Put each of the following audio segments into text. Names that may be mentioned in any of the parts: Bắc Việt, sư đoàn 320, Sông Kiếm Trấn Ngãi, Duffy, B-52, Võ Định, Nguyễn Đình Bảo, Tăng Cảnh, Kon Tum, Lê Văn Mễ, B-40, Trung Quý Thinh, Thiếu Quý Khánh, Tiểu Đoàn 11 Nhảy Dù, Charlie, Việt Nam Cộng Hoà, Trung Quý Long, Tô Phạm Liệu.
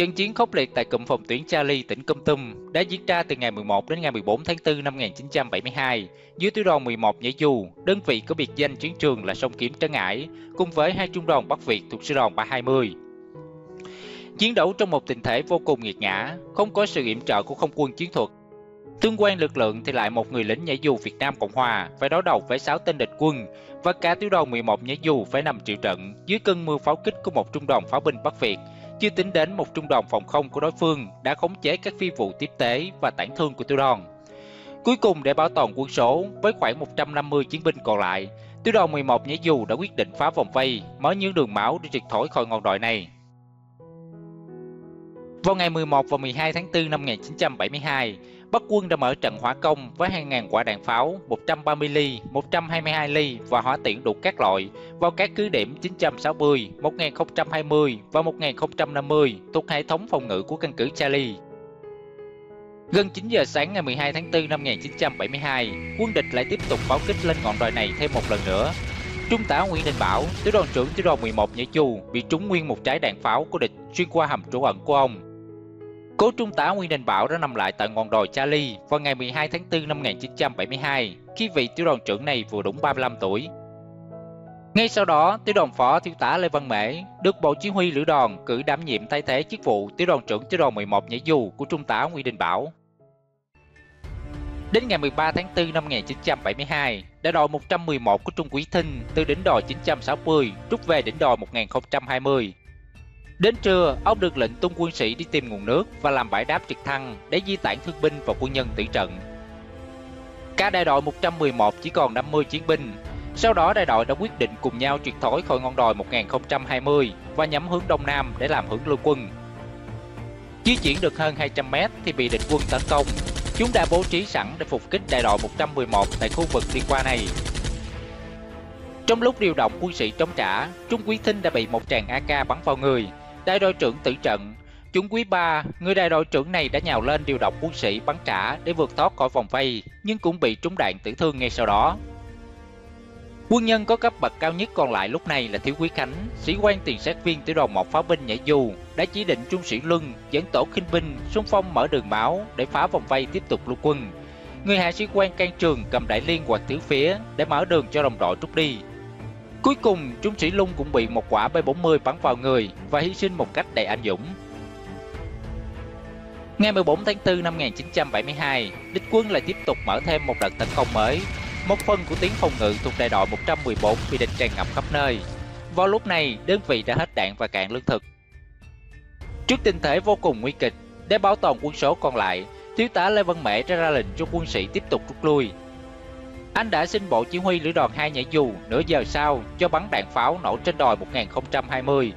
Trận chiến khốc liệt tại cụm phòng tuyển Charlie, tỉnh Kon Tum đã diễn ra từ ngày 11 đến ngày 14 tháng 4 năm 1972 dưới tiểu đoàn 11 Nhảy Dù, đơn vị có biệt danh chiến trường là Sông Kiếm Trấn Ngãi, cùng với hai trung đoàn Bắc Việt thuộc sư đoàn 320. Chiến đấu trong một tình thể vô cùng nghiệt ngã, không có sự yểm trợ của không quân chiến thuật. Tương quan lực lượng thì lại một người lính Nhảy Dù Việt Nam Cộng Hòa phải đối đầu với 6 tên địch quân và cả tiểu đoàn 11 Nhảy Dù phải nằm chịu trận dưới cơn mưa pháo kích của một trung đoàn pháo binh Bắc Việt. Chưa tính đến một trung đoàn phòng không của đối phương đã khống chế các phi vụ tiếp tế và tản thương của tiểu đoàn. Cuối cùng để bảo toàn quân số, với khoảng 150 chiến binh còn lại, tiểu đoàn 11 Nhảy Dù đã quyết định phá vòng vây, mở những đường máu để triệt thoái khỏi ngọn đồi này. Vào ngày 11 và 12 tháng 4 năm 1972, Bắc quân đã mở trận hỏa công với 2.000 quả đạn pháo, 130 ly, 122 ly và hỏa tiễn đủ các loại vào các cứ điểm 960, 1020 và 1050 thuộc hệ thống phòng ngự của căn cứ Charlie. Gần 9 giờ sáng ngày 12 tháng 4 năm 1972, quân địch lại tiếp tục pháo kích lên ngọn đồi này thêm một lần nữa. Trung tá Nguyễn Đình Bảo, tiểu đoàn trưởng tiểu đoàn 11 Nhảy Dù bị trúng nguyên một trái đạn pháo của địch xuyên qua hầm trú ẩn của ông. Cố trung tá Nguyễn Đình Bảo đã nằm lại tại ngọn đồi Charlie vào ngày 12 tháng 4 năm 1972 khi vị tiểu đoàn trưởng này vừa đúng 35 tuổi. Ngay sau đó, tiểu đoàn phó thiếu tá Lê Văn Mễ được bộ chỉ huy lữ đoàn cử đảm nhiệm thay thế chức vụ tiểu đoàn trưởng tiểu đoàn 11 Nhảy Dù của trung tá Nguyễn Đình Bảo. Đến ngày 13 tháng 4 năm 1972, đại đội 111 của Trung Quý Thinh từ đỉnh đồi 960 rút về đỉnh đồi 1020. Đến trưa, ông được lệnh tung quân sĩ đi tìm nguồn nước và làm bãi đáp trực thăng để di tản thương binh và quân nhân tử trận. Cả đại đội 111 chỉ còn 50 chiến binh. Sau đó đại đội đã quyết định cùng nhau triệt thoái khỏi ngọn đồi 1020 và nhắm hướng Đông Nam để làm hướng lưu quân. Di chuyển được hơn 200 m thì bị địch quân tấn công. Chúng đã bố trí sẵn để phục kích đại đội 111 tại khu vực đi qua này. Trong lúc điều động quân sĩ chống trả, Trung Quý Thinh đã bị một tràng AK bắn vào người. Đại đội trưởng tử trận, Trung Quý Ba, người đại đội trưởng này đã nhào lên điều động quân sĩ bắn trả để vượt thoát khỏi vòng vây, nhưng cũng bị trúng đạn tử thương ngay sau đó. Quân nhân có cấp bậc cao nhất còn lại lúc này là Thiếu Quý Khánh, sĩ quan tiền sát viên tiểu đoàn 1 pháo binh Nhảy Dù, đã chỉ định trung sĩ Luân dẫn tổ khinh binh xung phong mở đường máu để phá vòng vây tiếp tục lưu quân. Người hạ sĩ quan Can Trường cầm đại liên hoặc tứ phía để mở đường cho đồng đội rút đi. Cuối cùng, trung sĩ Lung cũng bị một quả B-40 bắn vào người và hy sinh một cách đầy anh dũng. Ngày 14 tháng 4 năm 1972, địch quân lại tiếp tục mở thêm một đợt tấn công mới. Một phần của tuyến phòng ngự thuộc đại đội 114 bị địch tràn ngập khắp nơi. Vào lúc này, đơn vị đã hết đạn và cạn lương thực. Trước tình thế vô cùng nguy kịch, để bảo toàn quân số còn lại, thiếu tá Lê Văn Mễ đã ra lệnh cho quân sĩ tiếp tục rút lui. Anh đã xin bộ chỉ huy lữ đoàn 2 Nhảy Dù nửa giờ sau cho bắn đạn pháo nổ trên đồi 1020.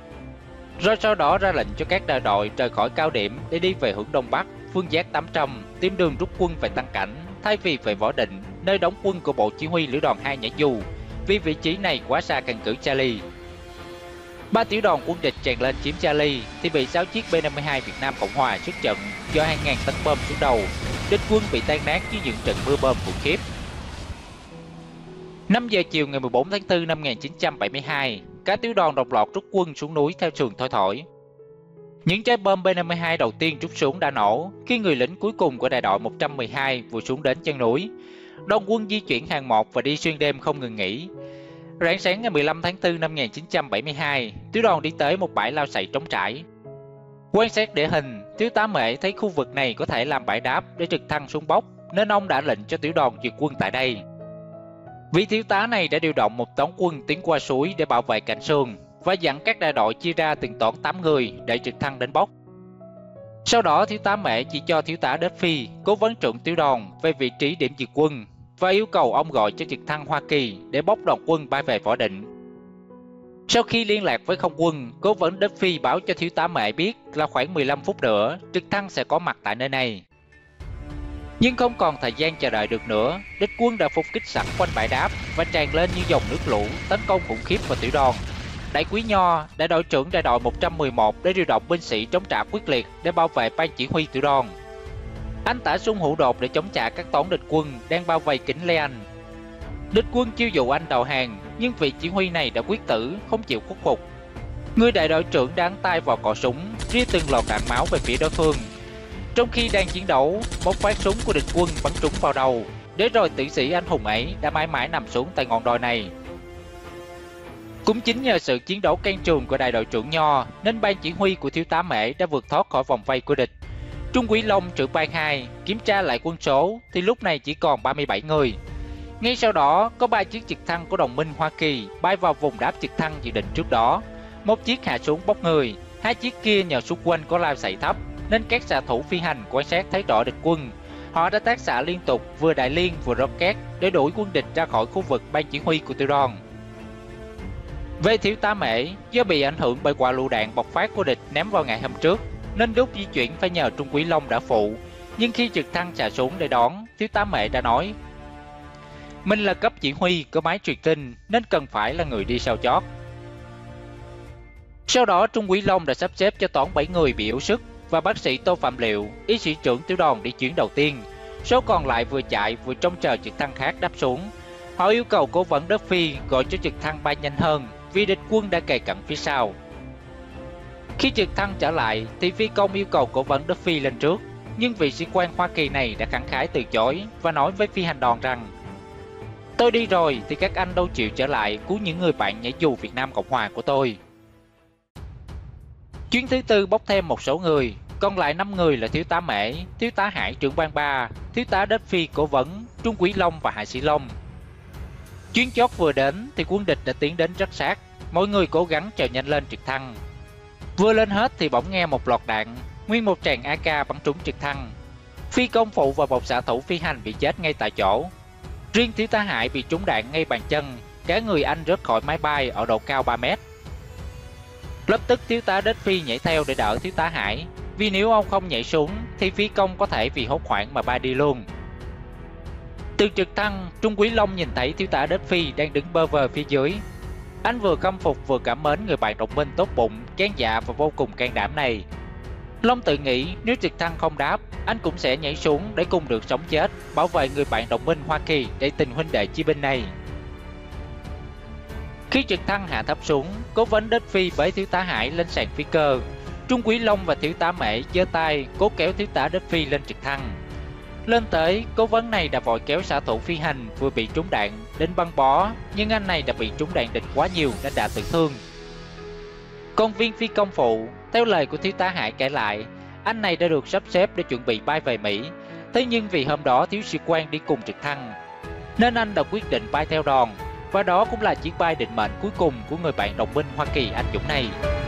Rồi sau đó ra lệnh cho các đại đội rời khỏi cao điểm để đi về hướng Đông Bắc, phương giác 800, tìm đường rút quân về Tăng Cảnh thay vì về Võ Định, nơi đóng quân của bộ chỉ huy lữ đoàn 2 Nhảy Dù, vì vị trí này quá xa căn cứ Charlie. Ba tiểu đoàn quân địch tràn lên chiếm Charlie thì bị 6 chiếc B-52 Việt Nam Cộng Hòa xuất trận do hàng ngàn tấn bom xuống đầu. Địch quân bị tan nát dưới những trận mưa bom khủng khiếp. 5 giờ chiều ngày 14 tháng 4 năm 1972, cả tiểu đoàn đồng loạt rút quân xuống núi theo sườn thoi thổi. Những trái bom B-52 đầu tiên rút xuống đã nổ khi người lính cuối cùng của đại đội 112 vừa xuống đến chân núi. Đoàn quân di chuyển hàng một và đi xuyên đêm không ngừng nghỉ. Rạng sáng ngày 15 tháng 4 năm 1972, tiểu đoàn đi tới một bãi lao sậy trống trải. Quan sát địa hình, thiếu tá Mễ thấy khu vực này có thể làm bãi đáp để trực thăng xuống bốc, nên ông đã lệnh cho tiểu đoàn dừng quân tại đây. Vị thiếu tá này đã điều động một toán quân tiến qua suối để bảo vệ cạnh sườn và dặn các đại đội chia ra từng toán 8 người để trực thăng đến bốc. Sau đó thiếu tá Mễ chỉ cho thiếu tá Duffy, cố vấn trưởng tiểu đoàn về vị trí điểm dừng quân và yêu cầu ông gọi cho trực thăng Hoa Kỳ để bốc đoàn quân bay về Võ Định. Sau khi liên lạc với không quân, cố vấn Duffy báo cho thiếu tá Mễ biết là khoảng 15 phút nữa trực thăng sẽ có mặt tại nơi này. Nhưng không còn thời gian chờ đợi được nữa, địch quân đã phục kích sẵn quanh bãi đáp và tràn lên như dòng nước lũ, tấn công khủng khiếp vào tiểu đoàn. Đại quý Nho, đại đội trưởng đại đội 111 đã điều động binh sĩ chống trả quyết liệt để bảo vệ ban chỉ huy tiểu đoàn. Anh tả sung hữu đột để chống trả các toán địch quân đang bao vây kín lấy anh. Địch quân chiêu dụ anh đầu hàng, nhưng vị chỉ huy này đã quyết tử, không chịu khuất phục. Người đại đội trưởng đáng tay vào cò súng, rít từng lò cạn máu về phía đối phương. Trong khi đang chiến đấu, một phát súng của địch quân bắn trúng vào đầu, để rồi tử sĩ anh hùng ấy đã mãi mãi nằm xuống tại ngọn đồi này. Cũng chính nhờ sự chiến đấu can trường của đại đội trưởng Nho nên ban chỉ huy của thiếu tá Mễ đã vượt thoát khỏi vòng vây của địch. Trung Quý Long trưởng ban 2 kiểm tra lại quân số thì lúc này chỉ còn 37 người. Ngay sau đó có 3 chiếc trực thăng của đồng minh Hoa Kỳ bay vào vùng đáp trực thăng dự định trước đó. Một chiếc hạ xuống bốc người, hai chiếc kia nhờ xung quanh có lao sảy thấp nên các xạ thủ phi hành quan sát thấy rõ địch quân. Họ đã tác xạ liên tục vừa đại liên vừa rocket để đuổi quân địch ra khỏi khu vực ban chỉ huy của tiểu đoàn. Về thiếu tá Mễ, do bị ảnh hưởng bởi quả lựu đạn bộc phát của địch ném vào ngày hôm trước nên lúc di chuyển phải nhờ Trung Quý Long đã phụ. Nhưng khi trực thăng xạ xuống để đón, thiếu tá Mễ đã nói: "Mình là cấp chỉ huy có máy truyền tin nên cần phải là người đi sau chót." Sau đó Trung Quý Long đã sắp xếp cho toán 7 người bị yếu sức và bác sĩ Tô Phạm Liệu, y sĩ trưởng tiểu đoàn đi chuyến đầu tiên. Số còn lại vừa chạy vừa trông chờ trực thăng khác đáp xuống. Họ yêu cầu cố vấn Duffy gọi cho trực thăng bay nhanh hơn vì địch quân đã kề cận phía sau. Khi trực thăng trở lại thì phi công yêu cầu cố vấn Duffy lên trước, nhưng vị sĩ quan Hoa Kỳ này đã khẳng khái từ chối và nói với phi hành đoàn rằng: "Tôi đi rồi thì các anh đâu chịu trở lại cứu những người bạn nhảy dù Việt Nam Cộng Hòa của tôi." Chuyến thứ tư bốc thêm một số người, còn lại 5 người là thiếu tá Mễ, thiếu tá Hải trưởng ban 3, thiếu tá Duffy cố vấn, Trung Quý Long và Hạ sĩ Long. Chuyến chốt vừa đến thì quân địch đã tiến đến rất sát, mọi người cố gắng trèo nhanh lên trực thăng. Vừa lên hết thì bỗng nghe một loạt đạn, nguyên một tràng AK bắn trúng trực thăng. Phi công phụ và một xạ thủ phi hành bị chết ngay tại chỗ. Riêng thiếu tá Hải bị trúng đạn ngay bàn chân, cả người anh rớt khỏi máy bay ở độ cao 3 mét. Lập tức thiếu tá Duffy nhảy theo để đỡ thiếu tá Hải, vì nếu ông không nhảy xuống thì phi công có thể vì hốt hoảng mà bay đi luôn. Từ trực thăng, Trung Quý Long nhìn thấy thiếu tá Duffy đang đứng bơ vơ phía dưới. Anh vừa khâm phục vừa cảm mến người bạn đồng minh tốt bụng, gan dạ và vô cùng can đảm này. Long tự nghĩ nếu trực thăng không đáp, anh cũng sẽ nhảy xuống để cùng được sống chết, bảo vệ người bạn đồng minh Hoa Kỳ để tình huynh đệ chí binh này. Khi trực thăng hạ thấp xuống, cố vấn Duffy bế thiếu tá Hải lên sàn phi cơ. Trung Quý Long và thiếu tá Mễ giơ tay cố kéo thiếu tá Duffy lên trực thăng. Lên tới, cố vấn này đã vội kéo xạ thủ phi hành vừa bị trúng đạn đến băng bó, nhưng anh này đã bị trúng đạn địch quá nhiều nên đã tử thương. Còn viên phi công phụ, theo lời của thiếu tá Hải kể lại, anh này đã được sắp xếp để chuẩn bị bay về Mỹ. Thế nhưng vì hôm đó thiếu sĩ quan đi cùng trực thăng, nên anh đã quyết định bay theo đoàn. Và đó cũng là chuyến bay định mệnh cuối cùng của người bạn đồng minh Hoa Kỳ anh dũng này.